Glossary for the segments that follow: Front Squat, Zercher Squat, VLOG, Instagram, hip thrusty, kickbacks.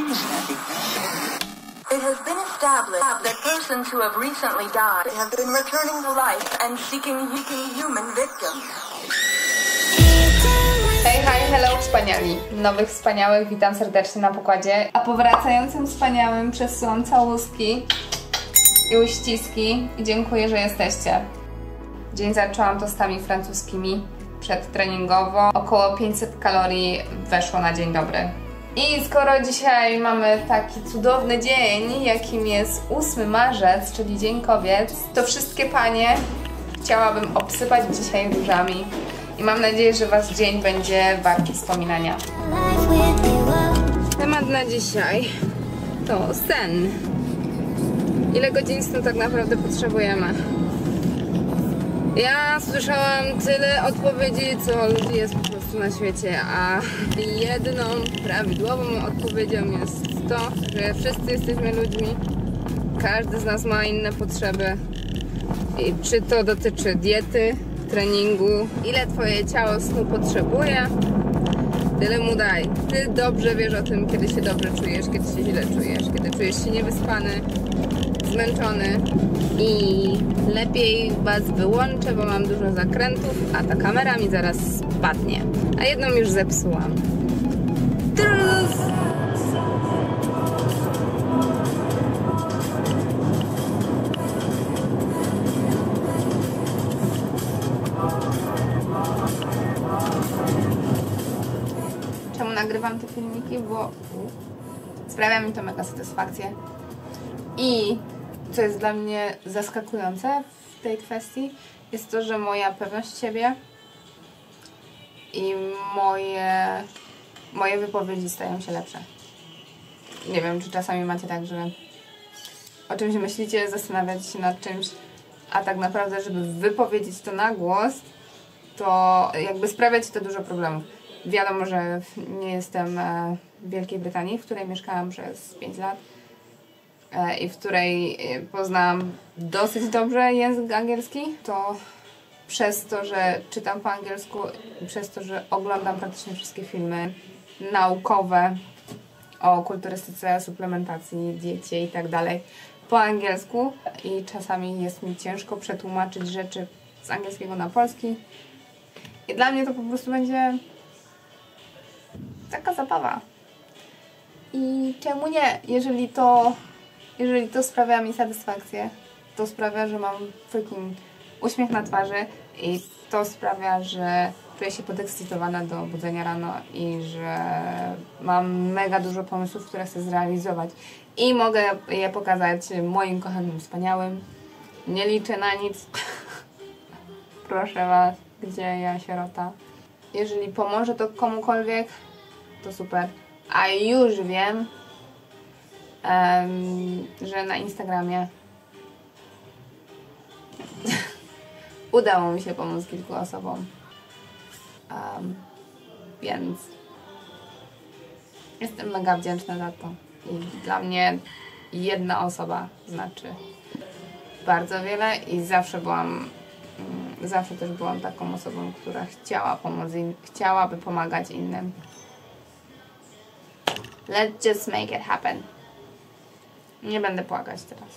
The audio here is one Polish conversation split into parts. It has been established that persons who have recently died have been returning to life and seeking human victims. Hej, hej, hello wspaniali! Nowych wspaniałych witam serdecznie na pokładzie. A powracającym wspaniałym przesyłam całuski i uściski i dziękuję, że jesteście. Dzień zaczęłam tostami francuskimi przedtreningowo. Około 500 kalorii weszło na dzień dobry. I skoro dzisiaj mamy taki cudowny dzień, jakim jest 8 marzec, czyli Dzień Kobiet, to wszystkie panie chciałabym obsypać dzisiaj różami. I mam nadzieję, że wasz dzień będzie warty wspominania. Temat na dzisiaj to sen. Ile godzin snu tak naprawdę potrzebujemy? Ja słyszałam tyle odpowiedzi, co ludzi jest po prostu na świecie, a jedną prawidłową odpowiedzią jest to, że wszyscy jesteśmy ludźmi, każdy z nas ma inne potrzeby. I czy to dotyczy diety, treningu, ile twoje ciało snu potrzebuje, tyle mu daj. Ty dobrze wiesz o tym, kiedy się dobrze czujesz, kiedy się źle czujesz, kiedy czujesz się niewyspany, zmęczony i lepiej was wyłączę, bo mam dużo zakrętów, a ta kamera mi zaraz spadnie. A jedną już zepsułam. Trus! Czemu nagrywam te filmiki? Bo sprawia mi to mega satysfakcję. I co jest dla mnie zaskakujące w tej kwestii, jest to, że moja pewność siebie i moje wypowiedzi stają się lepsze. Nie wiem, czy czasami macie tak, że o czymś myślicie, zastanawiacie się nad czymś, a tak naprawdę, żeby wypowiedzieć to na głos, to jakby sprawia ci to dużo problemów. Wiadomo, że nie jestem w Wielkiej Brytanii, w której mieszkałam przez 5 lat. I w której poznałam dosyć dobrze język angielski, to przez to, że czytam po angielsku, przez to, że oglądam praktycznie wszystkie filmy naukowe o kulturystyce, suplementacji, diecie i tak dalej po angielsku i czasami jest mi ciężko przetłumaczyć rzeczy z angielskiego na polski i dla mnie to po prostu będzie taka zabawa. I czemu nie, jeżeli to sprawia mi satysfakcję, to sprawia, że mam freaking uśmiech na twarzy i to sprawia, że czuję się podekscytowana do budzenia rano i że mam mega dużo pomysłów, które chcę zrealizować i mogę je pokazać moim kochanym wspaniałym. Nie liczę na nic. Proszę was, gdzie ja sierota. Jeżeli pomoże to komukolwiek, to super. A już wiem, że na Instagramie udało mi się pomóc kilku osobom, więc jestem mega wdzięczna za to i dla mnie jedna osoba znaczy bardzo wiele i zawsze też byłam taką osobą, która chciała pomóc i chciałaby pomagać innym. Let's just make it happen. Nie będę płakać teraz.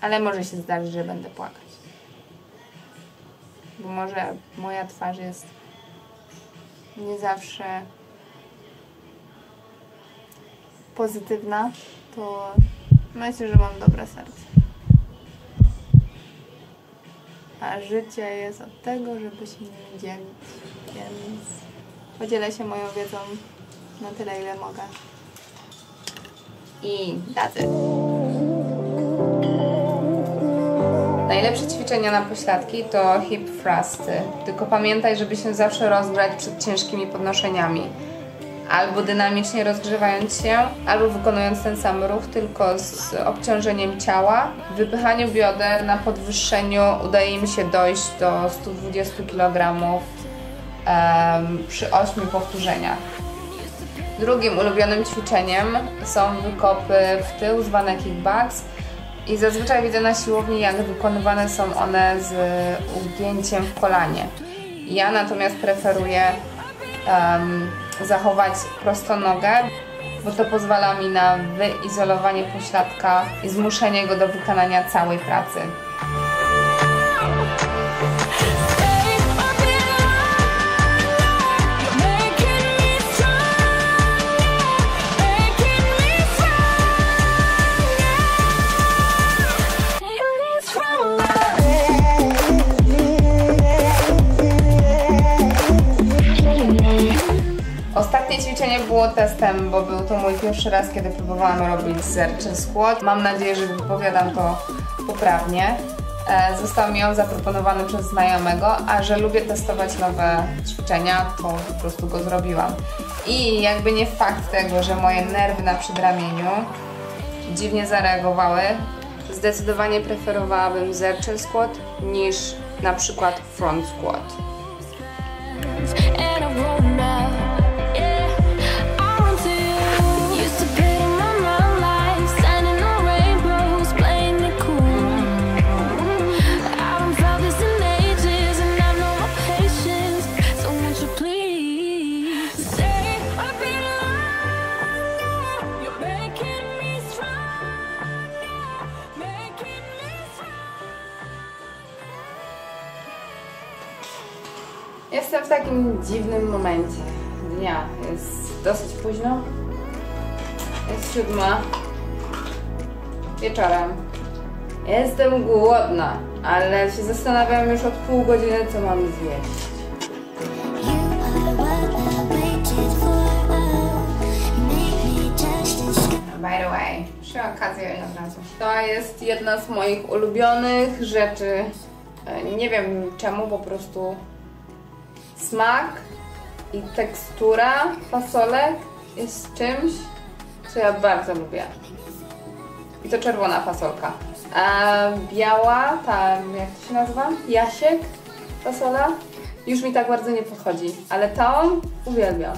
Ale może się zdarzyć, że będę płakać. Bo może moja twarz jest nie zawsze pozytywna, to myślę, że mam dobre serce. A życie jest od tego, żeby się nim dzielić. Więc podzielę się moją wiedzą na tyle, ile mogę. I that's it. Najlepsze ćwiczenia na pośladki to hip thrusty. Tylko pamiętaj, żeby się zawsze rozgrzać przed ciężkimi podnoszeniami. Albo dynamicznie rozgrzewając się, albo wykonując ten sam ruch, tylko z obciążeniem ciała. W wypychaniu bioder na podwyższeniu udaje mi się dojść do 120 kg przy 8 powtórzeniach. Drugim ulubionym ćwiczeniem są wykopy w tył, zwane kickbacks i zazwyczaj widzę na siłowni, jak wykonywane są one z ugięciem w kolanie. Ja natomiast preferuję zachować prostonogę, bo to pozwala mi na wyizolowanie pośladka i zmuszenie go do wykonania całej pracy. Ostatnie ćwiczenie było testem, bo był to mój pierwszy raz, kiedy próbowałam robić Zercher Squat. Mam nadzieję, że wypowiadam to poprawnie. Został mi on zaproponowany przez znajomego, a że lubię testować nowe ćwiczenia, to po prostu go zrobiłam. I jakby nie fakt tego, że moje nerwy na przedramieniu dziwnie zareagowały, zdecydowanie preferowałabym Zercher Squat niż na przykład Front Squat. Jestem w takim dziwnym momencie dnia. Jest dosyć późno. Jest 7 wieczorem. Jestem głodna, ale się zastanawiam już od pół godziny, co mam zjeść. By the way, przy okazji od razu. To jest jedna z moich ulubionych rzeczy. Nie wiem czemu, po prostu smak i tekstura fasolek jest czymś, co ja bardzo lubię. I to czerwona fasolka. A biała, ta, jak to się nazywa? Jasiek fasola? Już mi tak bardzo nie podchodzi, ale tą uwielbiam.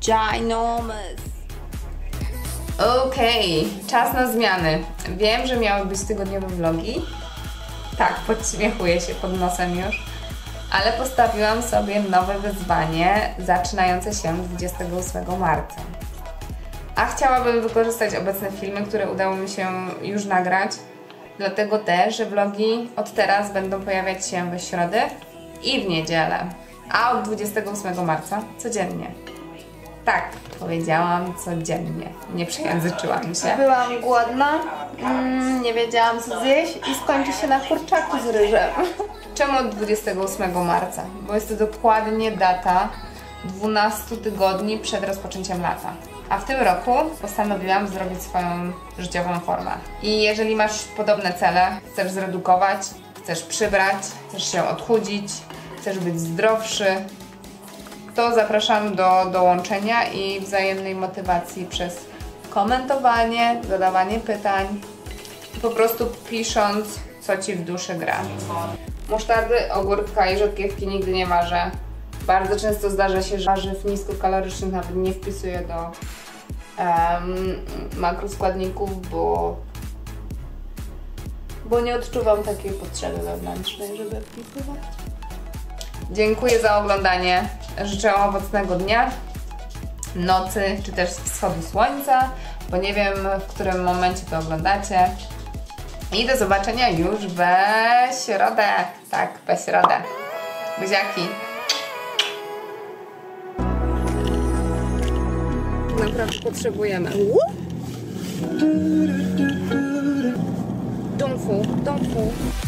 Ginormous. Okej, czas na zmiany. Wiem, że miały być tygodniowe vlogi. Tak, podśmiechuję się pod nosem już. Ale postawiłam sobie nowe wyzwanie zaczynające się 28 marca. A chciałabym wykorzystać obecne filmy, które udało mi się już nagrać. Dlatego też, że vlogi od teraz będą pojawiać się we środę i w niedzielę. A od 28 marca codziennie. Tak, powiedziałam codziennie. Nie przejęzyczyłam się. Byłam głodna, nie wiedziałam co zjeść i skończy się na kurczaku z ryżem. Czemu od 28 marca? Bo jest to dokładnie data 12 tygodni przed rozpoczęciem lata. A w tym roku postanowiłam zrobić swoją życiową formę. I jeżeli masz podobne cele, chcesz zredukować, chcesz przybrać, chcesz się odchudzić, chcesz być zdrowszy, to zapraszam do dołączenia i wzajemnej motywacji przez komentowanie, zadawanie pytań i po prostu pisząc, co ci w duszy gra. Musztardy, ogórka i rzodkiewki nigdy nie marzę. Bardzo często zdarza się, że warzyw niskokalorycznych nawet nie wpisuję do makroskładników, bo nie odczuwam takiej potrzeby wewnętrznej, żeby wpisywać. Dziękuję za oglądanie. Życzę owocnego dnia, nocy, czy też wschodu słońca, bo nie wiem, w którym momencie to oglądacie. I do zobaczenia już we środę. Tak, we środę. Buziaki. Naprawdę potrzebujemy. Don't fool, don't fool.